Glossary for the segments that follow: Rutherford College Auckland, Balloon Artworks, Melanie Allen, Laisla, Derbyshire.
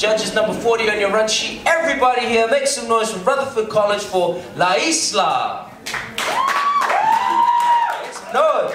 Judges number 40 on your run sheet. Everybody here, make some noise from Rutherford College for Laisla. Make some noise.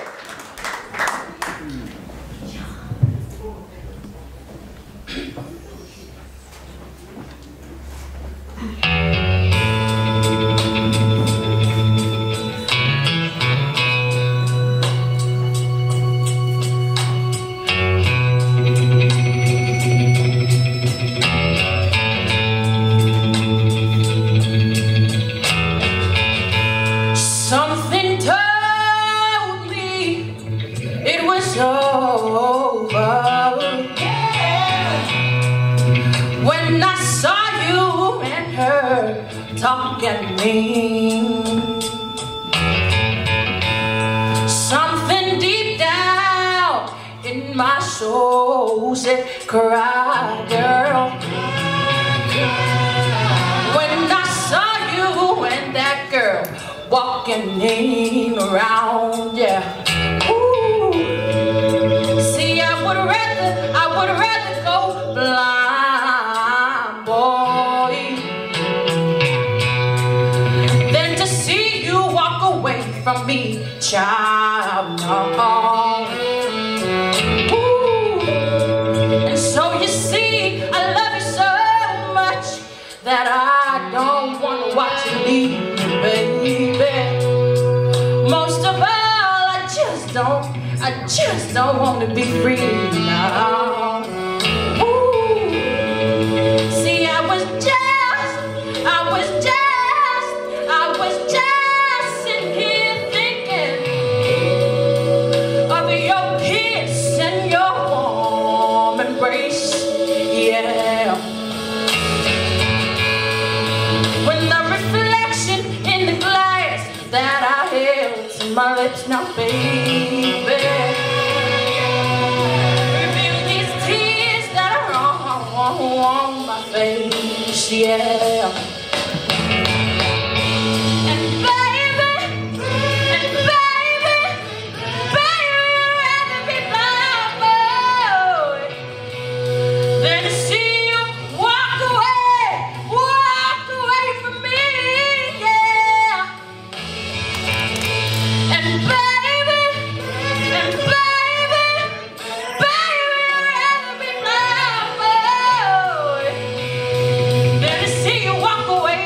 Talk at me. Something deep down in my soul said, cry, girl. When I saw you and that girl walking in around, yeah. Ooh. See, I would rather go blind. From me, child, no. Ooh. And so you see, I love you so much that I don't want to watch you leave, baby. Most of all, I just don't want to be free now. Ooh. See, I was just my lips now, baby, reveal these tears that are on my face, yeah. And baby, I'd rather be blind, boy, than to see you walk away from me, yeah. And baby, I'd rather be blind, boy, than to see you walk away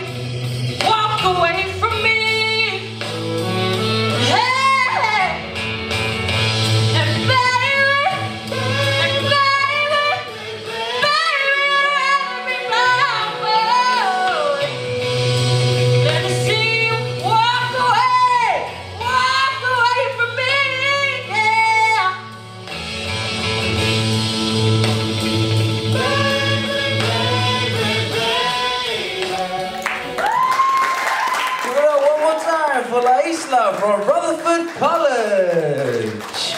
from me. Hey, and baby, I'd rather be blind, boy, than to see you walk away from me, yeah. Give it up one more time for Laisla from Rutherford College.